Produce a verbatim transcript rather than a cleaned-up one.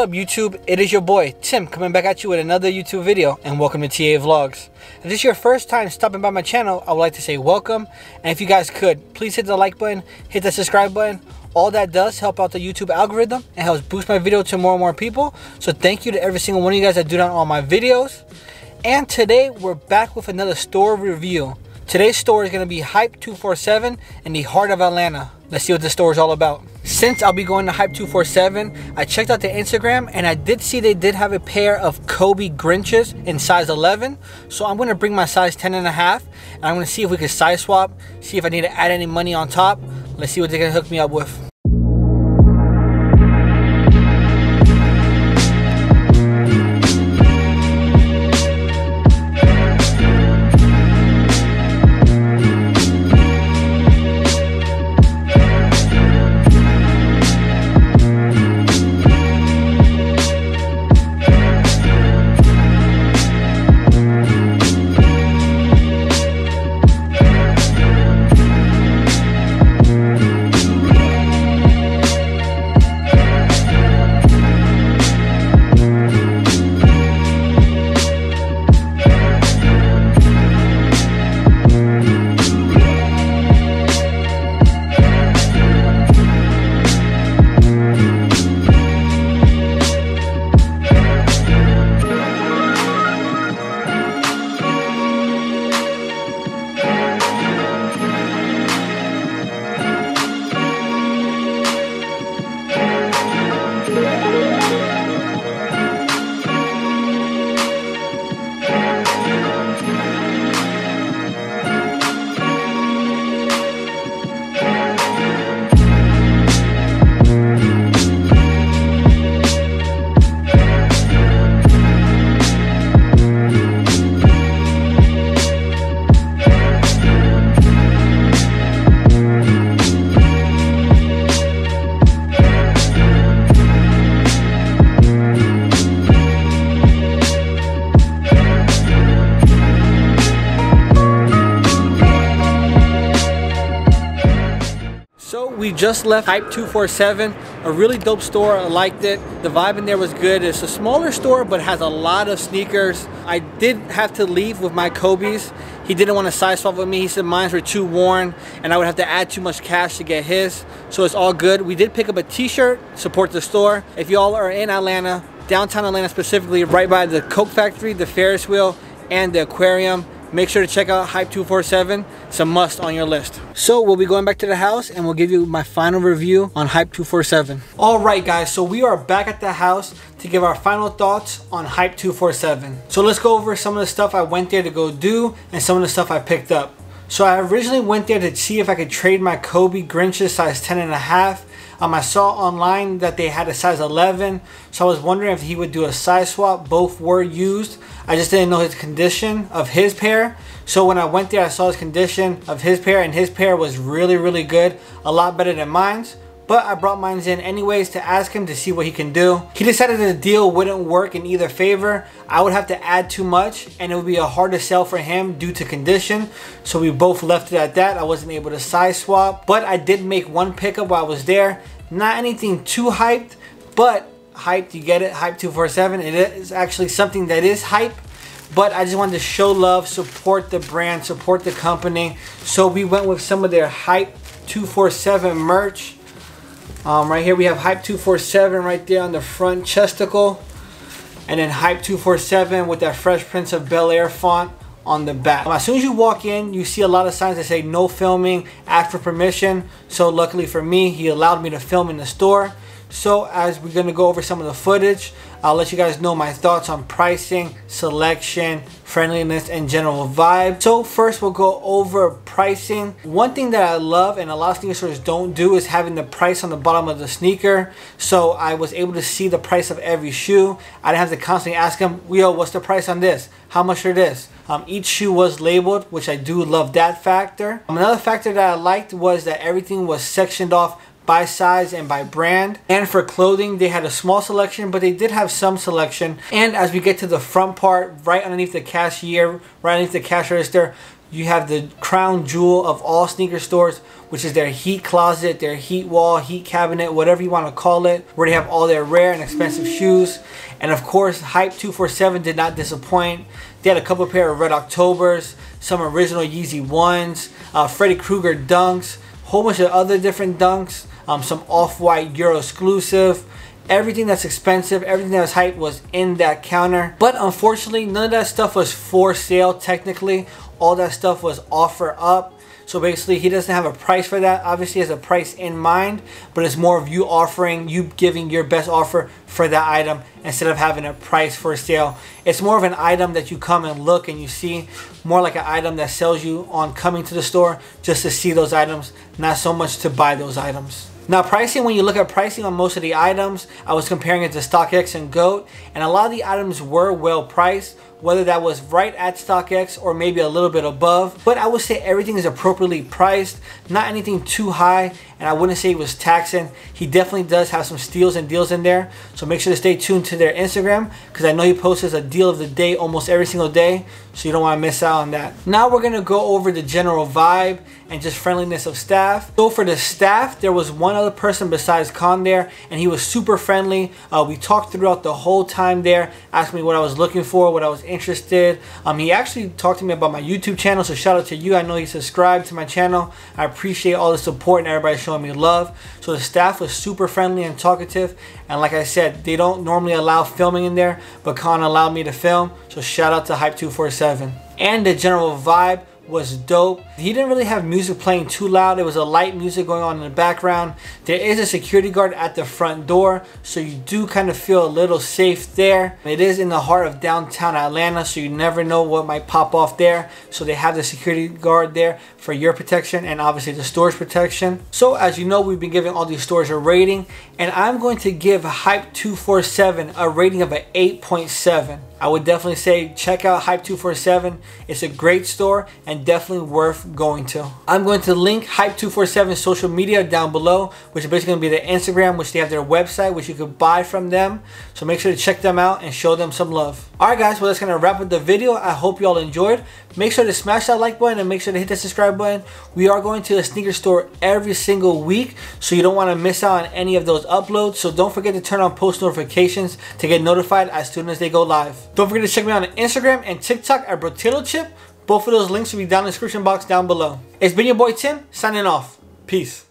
up, YouTube? It is your boy Tim coming back at you with another YouTube video, and welcome to T A Vlogs. If this is your first time stopping by my channel, I would like to say welcome, and if you guys could, please hit the like button, hit the subscribe button. All that does help out the YouTube algorithm and helps boost my video to more and more people. So thank you to every single one of you guys that do that on all my videos. And today we're back with another store review. Today's store is going to be Hype two forty-seven in the heart of Atlanta. Let's see what this store is all about. Since I'll be going to Hype two forty-seven, I checked out their Instagram and I did see they did have a pair of Kobe Grinches in size eleven. So I'm going to bring my size ten and a half, and I'm going to see if we can size swap, see if I need to add any money on top. Let's see what they're going to hook me up with. We just left Hype two forty-seven, a really dope store. I liked it. The vibe in there was good. It's a smaller store but has a lot of sneakers. I did have to leave with my Kobe's. He didn't want to size swap with me. He said mine were too worn and I would have to add too much cash to get his. So it's all good. We did pick up a t-shirt. Support the store. If y'all are in Atlanta, downtown Atlanta specifically, right by the Coke factory, the Ferris wheel, and the aquarium, make sure to check out Hype two forty-seven. It's a must on your list. So we'll be going back to the house and we'll give you my final review on Hype two forty-seven. All right guys, so we are back at the house to give our final thoughts on Hype two forty-seven. So let's go over some of the stuff I went there to go do and some of the stuff I picked up. So I originally went there to see if I could trade my Kobe Grinches size ten and a half. Um, I saw online that they had a size eleven, so I was wondering if he would do a size swap. Both were used. I just didn't know his condition of his pair. So when I went there, I saw his condition of his pair, and his pair was really, really good. A lot better than mine's. But I brought mine in anyways to ask him to see what he can do. He decided the deal wouldn't work in either favor. I would have to add too much and it would be a harder sell for him due to condition. So we both left it at that. I wasn't able to size swap, but I did make one pickup while I was there. Not anything too hyped, but hyped, you get it, Hype two forty-seven. It is actually something that is hype. But I just wanted to show love, support the brand, support the company. So we went with some of their Hype two forty-seven merch. Um, right here we have Hype two forty-seven right there on the front chesticle, and then Hype two forty-seven with that Fresh Prince of Bel-Air font on the back. Um, as soon as you walk in, you see a lot of signs that say no filming, ask for permission. So luckily for me, he allowed me to film in the store. So as we're going to go over some of the footage, I'll let you guys know my thoughts on pricing, selection, friendliness, and general vibe. So first we'll go over pricing. One thing that I love and a lot of sneaker stores don't do is having the price on the bottom of the sneaker. So I was able to see the price of every shoe. I didn't have to constantly ask them, yo, what's the price on this? How much for this? Um, each shoe was labeled, which I do love that factor. Um, another factor that I liked was that everything was sectioned off by size and by brand. And for clothing, they had a small selection, but they did have some selection. And as we get to the front part, right underneath the cashier, right underneath the cash register, You have the crown jewel of all sneaker stores, which is their heat closet, their heat wall, heat cabinet, whatever you want to call it, where they have all their rare and expensive shoes. And of course, Hype two forty-seven did not disappoint. They had a couple pair of Red Octobers, some original Yeezy ones, uh, Freddy Krueger dunks, whole bunch of other different dunks, um, some Off-White Euro exclusive. Everything that's expensive, everything that was hyped was in that counter. But unfortunately, none of that stuff was for sale technically. All that stuff was offer up. So basically, he doesn't have a price for that. Obviously, he has a price in mind, but it's more of you offering, you giving your best offer for that item instead of having a price for sale. It's more of an item that you come and look and you see, more like an item that sells you on coming to the store just to see those items, not so much to buy those items. Now pricing, when you look at pricing on most of the items, I was comparing it to StockX and GOAT, and a lot of the items were well priced, whether that was right at StockX or maybe a little bit above. But I would say everything is appropriately priced, not anything too high, and I wouldn't say it was taxing. He definitely does have some steals and deals in there, so make sure to stay tuned to their Instagram, because I know he posts a deal of the day almost every single day, so you don't want to miss out on that. Now we're going to go over the general vibe and just friendliness of staff. So for the staff, there was one other person besides Khan there, and he was super friendly. Uh, we talked throughout the whole time there, asked me what I was looking for, what I was interested. Um, he actually talked to me about my YouTube channel, so shout out to you. I know you subscribed to my channel. I appreciate all the support and everybody showing me love. So the staff was super friendly and talkative, and like I said, they don't normally allow filming in there, but Khan allowed me to film, so shout out to Hype two forty-seven. And the general vibe was dope. He didn't really have music playing too loud. It was a light music going on in the background. There is a security guard at the front door, so you do kind of feel a little safe there. It is in the heart of downtown Atlanta, so you never know what might pop off there. So they have the security guard there for your protection and obviously the store's protection. So as you know, we've been giving all these stores a rating, and I'm going to give Hype two forty-seven a rating of an eight point seven. I would definitely say check out Hype two forty-seven. It's a great store and definitely worth going to. I'm going to link Hype two forty-seven's social media down below, which is basically going to be their Instagram, which they have their website, which you could buy from them. So make sure to check them out and show them some love. All right, guys, well, that's going to wrap up the video. I hope you all enjoyed. Make sure to smash that like button and make sure to hit that subscribe button. We are going to a sneaker store every single week, so you don't want to miss out on any of those uploads. So don't forget to turn on post notifications to get notified as soon as they go live. Don't forget to check me out on Instagram and TikTok at Brotatochip. Both of those links will be down in the description box down below. It's been your boy Tim, signing off. Peace.